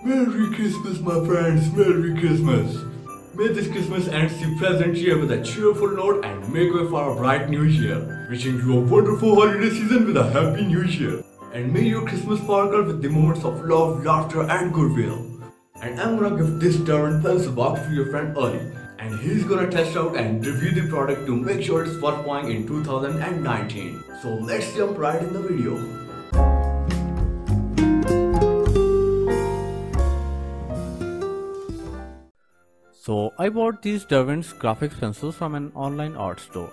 Merry Christmas, my friends. Merry Christmas. May this Christmas end see present year with a cheerful note and make way for a bright new year. Wishing you a wonderful holiday season with a happy new year. And may your Christmas sparkle with the moments of love, laughter and goodwill. And I'm gonna give this Derwent pencil box to your friend Ollie. And he's gonna test out and review the product to make sure it's worth buying in 2019. So let's jump right in the video. So I bought these Derwent's graphics pencils from an online art store.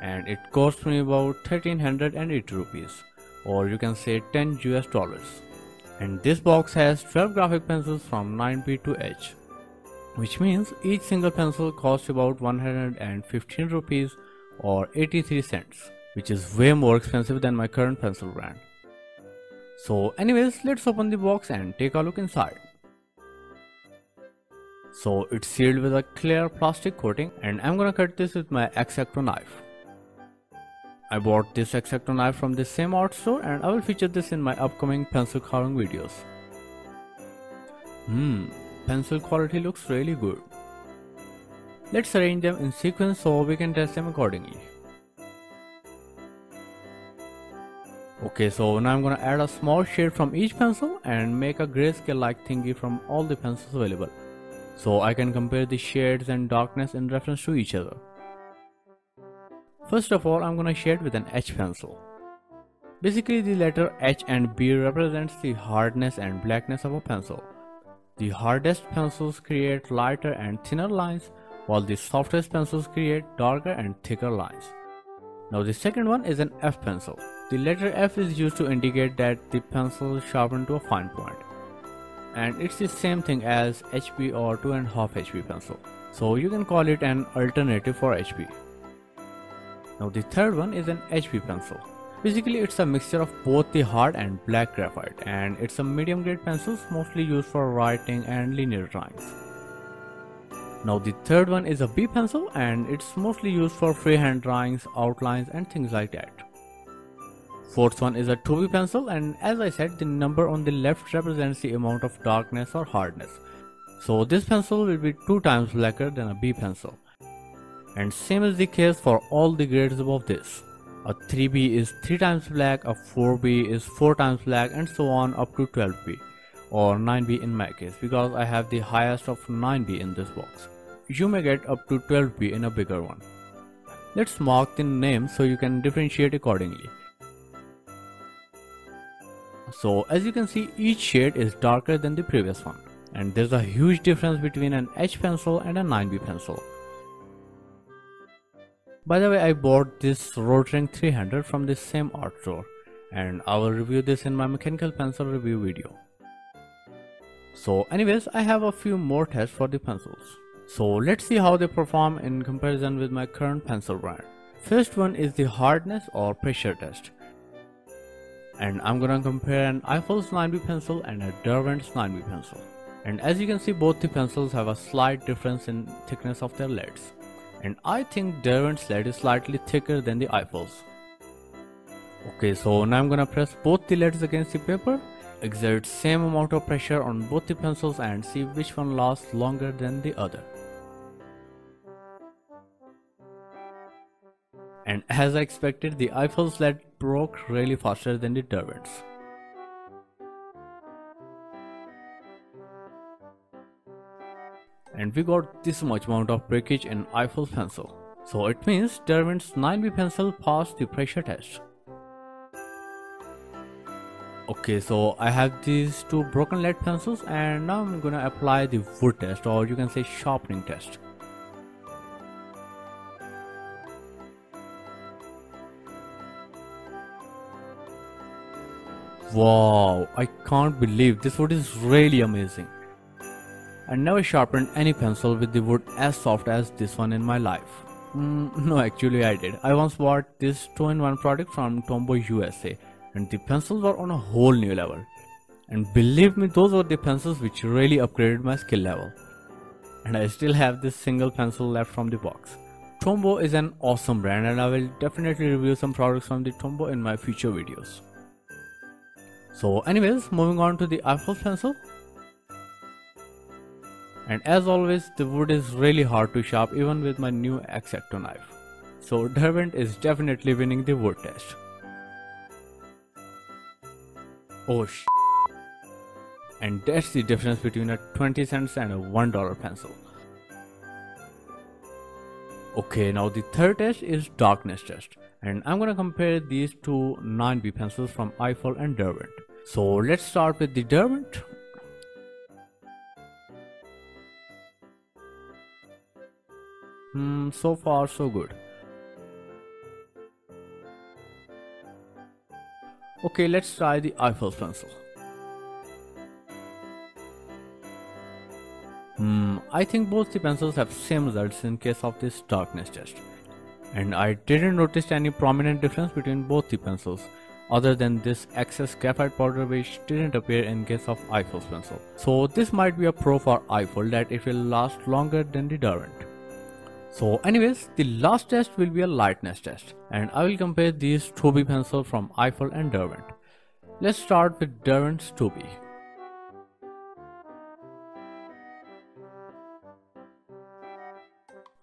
And it cost me about 1308 rupees. Or you can say 10 US dollars. And this box has 12 graphic pencils from 9B to H, which means each single pencil costs about 115 rupees or 83 cents, which is way more expensive than my current pencil brand. So anyways, let's open the box and take a look inside. So it's sealed with a clear plastic coating and I'm gonna cut this with my X-Acto knife. I bought this X-Acto knife from the same art store and I will feature this in my upcoming pencil carving videos. Pencil quality looks really good. Let's arrange them in sequence so we can test them accordingly. Okay, so now I'm gonna add a small shade from each pencil and make a grayscale like thingy from all the pencils available, so I can compare the shades and darkness in reference to each other. First of all, I'm gonna shade with an H pencil. Basically, the letter H and B represents the hardness and blackness of a pencil. The hardest pencils create lighter and thinner lines, while the softest pencils create darker and thicker lines. Now the second one is an F pencil. The letter F is used to indicate that the pencil is sharpened to a fine point. And it's the same thing as HB or 2.5 HB pencil. So you can call it an alternative for HB. Now the third one is an HB pencil. Basically it's a mixture of both the hard and black graphite, and it's a medium grade pencils mostly used for writing and linear drawings. Now the third one is a B pencil and it's mostly used for freehand drawings, outlines and things like that. Fourth one is a 2B pencil, and as I said, the number on the left represents the amount of darkness or hardness. So this pencil will be 2 times blacker than a B pencil. And same is the case for all the grades above this. A 3B is 3 times black, a 4B is 4 times black and so on up to 12B or 9B in my case, because I have the highest of 9B in this box. You may get up to 12B in a bigger one. Let's mark the name so you can differentiate accordingly. So as you can see, each shade is darker than the previous one, and there's a huge difference between an H pencil and a 9B pencil. By the way, I bought this Rotring 300 from the same art store, and I will review this in my mechanical pencil review video. So anyways, I have a few more tests for the pencils. So let's see how they perform in comparison with my current pencil brand. First one is the hardness or pressure test. And I'm gonna compare an Eiffel's 9B pencil and a Derwent's 9B pencil. And as you can see, both the pencils have a slight difference in thickness of their leads. And I think Derwent's lead is slightly thicker than the Eiffel's. Okay, so now I'm gonna press both the leads against the paper, exert same amount of pressure on both the pencils and see which one lasts longer than the other. And as I expected, the Eiffel's lead broke really faster than the Derwent's. And we got this much amount of breakage in Eiffel's pencil. So it means Derwent's 9B pencil passed the pressure test. Okay, so I have these 2 broken lead pencils and now I'm gonna apply the wood test, or you can say sharpening test. Wow, I can't believe this wood is really amazing. I never sharpened any pencil with the wood as soft as this one in my life. No, actually I did. I once bought this 2-in-1 product from Tombow USA and the pencils were on a whole new level. And believe me, those were the pencils which really upgraded my skill level. And I still have this single pencil left from the box. Tombow is an awesome brand and I will definitely review some products from the Tombow in my future videos. So anyways, moving on to the Eiffel's pencil. And as always, the wood is really hard to sharp even with my new X-Acto knife. So Derwent is definitely winning the wood test. Oh sh**. And that's the difference between a 20 cents and a $1 pencil. Okay, now the third test is darkness test, and I'm gonna compare these two 9B pencils from Eiffel and Derwent. So let's start with the Derwent. So far so good. Okay, let's try the Eiffel pencil. I think both the pencils have same results in case of this darkness test, and I didn't notice any prominent difference between both the pencils other than this excess graphite powder which didn't appear in case of Eiffel's pencil. So this might be a pro for Eiffel that it will last longer than the Derwent. So anyways, the last test will be a lightness test, and I will compare these 2B pencils from Eiffel and Derwent. Let's start with Derwent's 2B.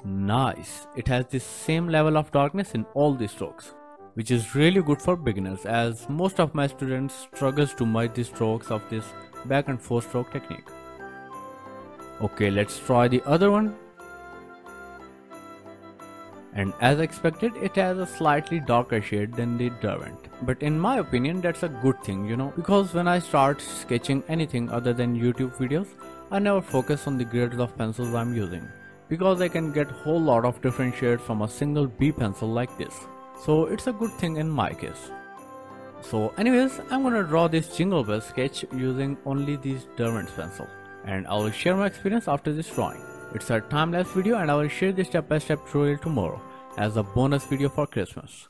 Nice, it has the same level of darkness in all the strokes, which is really good for beginners as most of my students struggles to merge the strokes of this back and forth stroke technique. Okay, let's try the other one. And as expected, it has a slightly darker shade than the Derwent, but in my opinion that's a good thing, you know, because when I start sketching anything other than YouTube videos, I never focus on the grades of pencils I'm using, because I can get whole lot of different shades from a single B pencil like this. So it's a good thing in my case. So anyways, I'm gonna draw this jingle bell sketch using only these Derwent pencil, and I will share my experience after this drawing. It's a time-lapse video and I will share the step-by-step tutorial tomorrow as a bonus video for Christmas.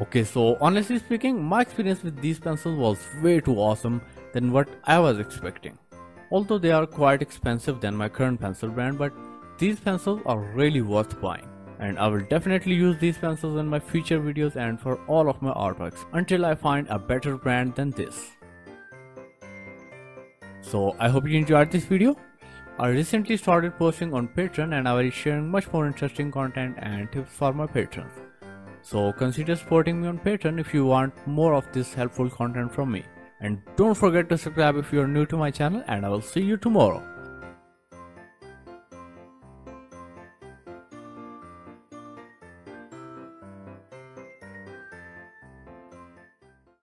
Okay, so honestly speaking, my experience with these pencils was way too awesome than what I was expecting. Although they are quite expensive than my current pencil brand, but these pencils are really worth buying. And I will definitely use these pencils in my future videos and for all of my artworks until I find a better brand than this. So I hope you enjoyed this video. I recently started posting on Patreon and I will be sharing much more interesting content and tips for my patrons. So consider supporting me on Patreon if you want more of this helpful content from me. And don't forget to subscribe if you are new to my channel, and I will see you tomorrow.